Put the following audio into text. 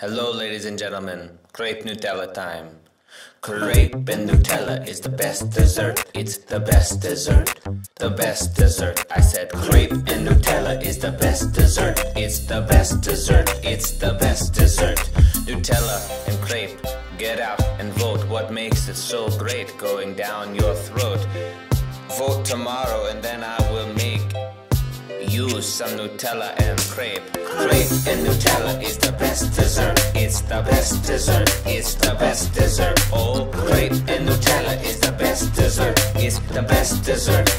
Hello ladies and gentlemen, crepe Nutella time. Crepe and Nutella is the best dessert. It's the best dessert, the best dessert. I said crepe and Nutella is the best dessert. It's the best dessert, it's the best dessert. Nutella and crepe, get out and vote. What makes it so great going down your throat? Vote tomorrow and then I will make you some Nutella and crepe. Crepe and Nutella is the best dessert. It's the best dessert. It's the best dessert. Oh, crepe and Nutella is the best dessert. It's the best dessert.